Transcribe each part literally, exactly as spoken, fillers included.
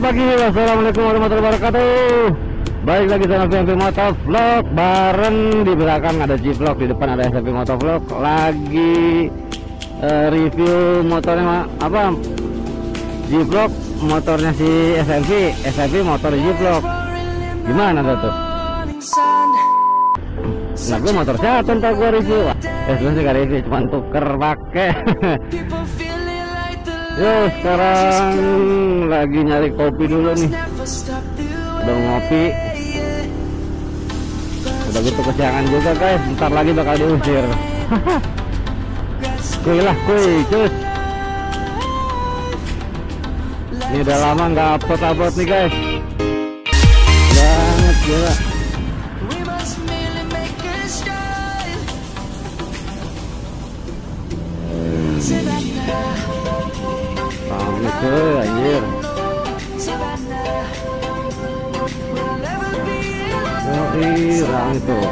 Selamat pagi, wassalamualaikum warahmatullahi wabarakatuh. Baik lagi dengan S M P MOTOVLOG. Bareng di belakang ada G-Vlog, di depan ada S M P MOTOVLOG. Lagi uh, review motornya apa? G-Vlog, motornya si S M P, S M P motor G-Vlog. Gimana tuh? Nah, gue motor siapa entah gue review. Eh, gue sih gak review, cuma tuker pake. Yo, sekarang lagi nyari kopi dulu nih. Udah ngopi. Udah gitu kesiangan juga guys, bentar lagi bakal diusir. Kuy lah kuy, cus. Ini udah lama nggak upload-upload nih guys. Banget gila. Oke, anjir. Irang tuh.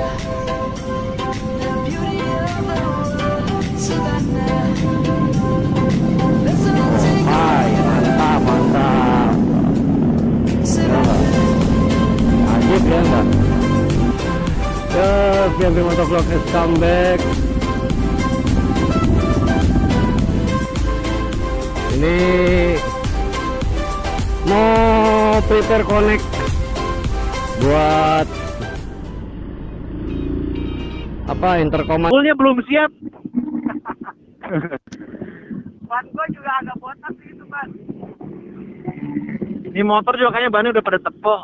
Hai, mantap, mantap. Anjir ya enggak? Terus yang di MOTOVLOG is comeback. Ini mau prepare connect buat apa intercom. Toolnya belum siap. Ban gua juga agak botak gitu, Bang. Ini motor juga kayaknya bannya udah pada tepok.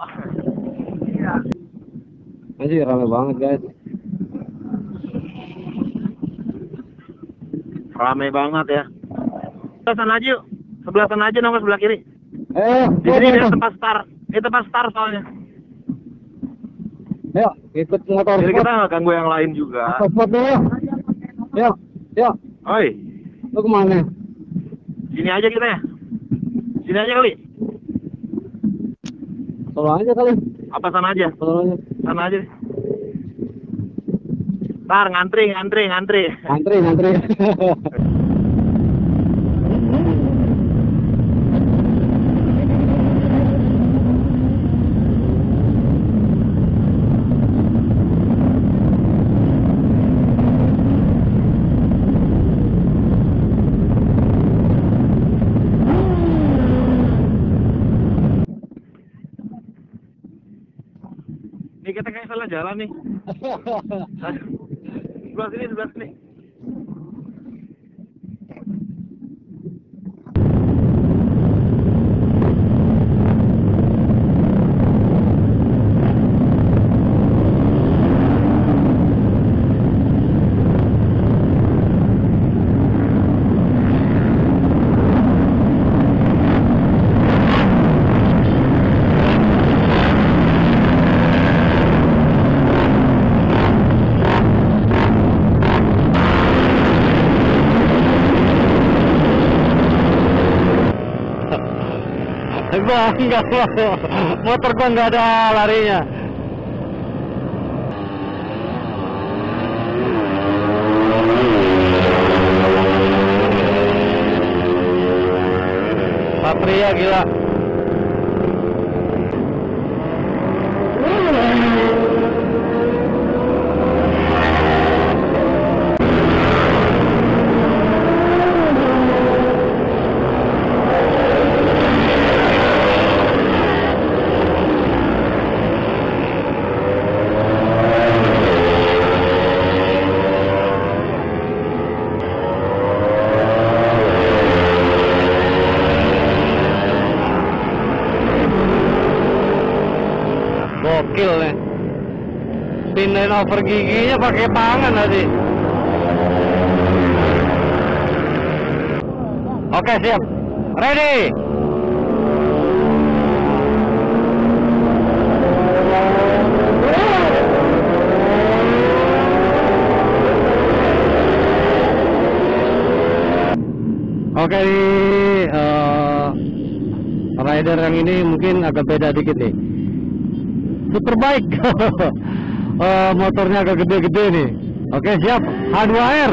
Iya. Anjir, rame banget, guys. Rame banget ya. Sebelah sana aja yuk, sebelah sana aja nongol sebelah kiri. Eh, di sini ada tempat start, itu tempat start soalnya. Yuk, ikut motor. Jadi kita nggak ganggu yang lain juga. Motor dulu. Yuk, yuk. Oi, lu kemana? Sini aja kita ya. Sini aja kali. Tolong aja kali. Apa sana aja? Tolong aja. Sana aja. Ntar ngantri, ngantri, ngantri. Ngantri, ngantri. Kita kayak salah jalan nih. Sebelah sini, sebelah sini. Enggak, motor gua nggak ada larinya. Patria gila. Pindahin over giginya pakai tangan tadi. Oke, siap. Ready. Oke, ini uh, rider yang ini mungkin agak beda dikit nih. Superbike. uh, motornya agak gede-gede nih. Oke, siap. H dua R.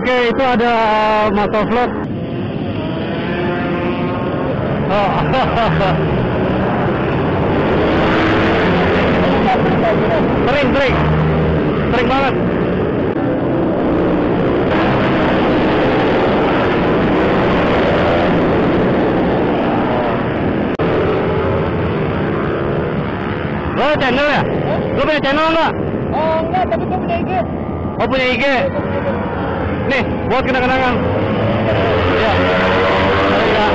Oke, itu ada MOTOVLOG. Oh. Sering, sering. Sering banget. Lo channel ya? Lo punya channel enggak? Oh, enggak, tapi gue punya I G. Oh, punya I G? Nih, buat kenang-kenangan. Ya. Ya.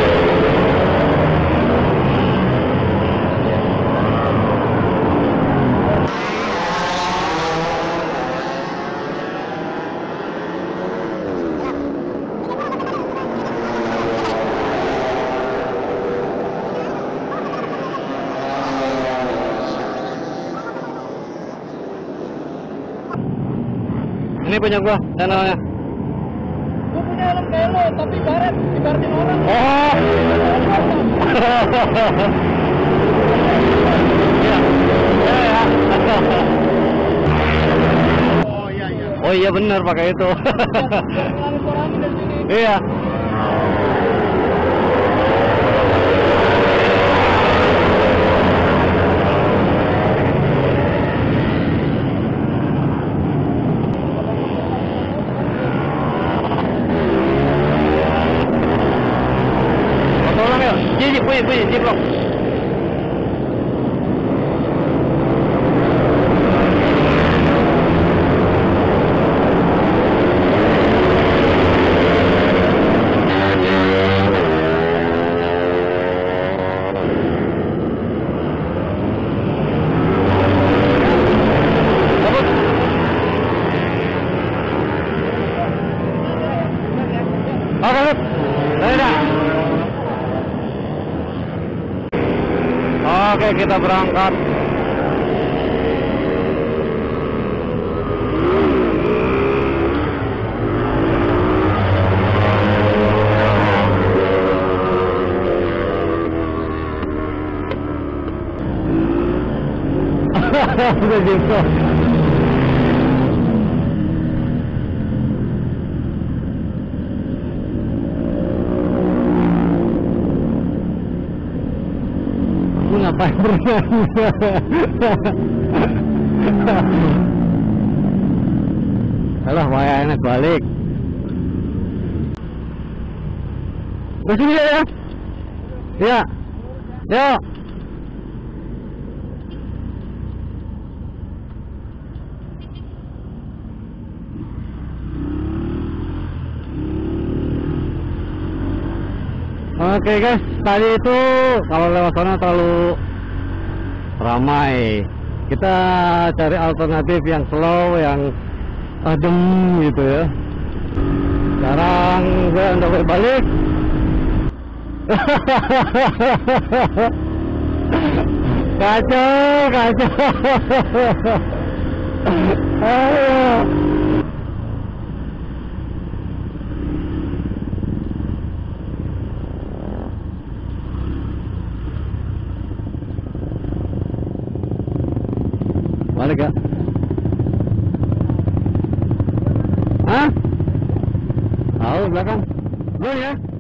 Ini punya gua, channelnya. Gua punya helm kayak lo, tapi barat, dibaratin orang. Oh. Ya. Ya, ya. Oh iya iya. Oh iya benar pakai itu. Iya. Wih, wih, di blok. Oke, kita berangkat. Sudah jumpa. Ngapain bernyanyi? Alah, waya enak balik. Masih ya? Ya. Ya. Oke guys, tadi itu kalau lewat sana terlalu ramai. Kita cari alternatif yang slow, yang adem gitu ya. Sekarang gue udah balik. Kacau, kacau. Ayo. Balik ya? Hah? Tahu belakang. Lu ya?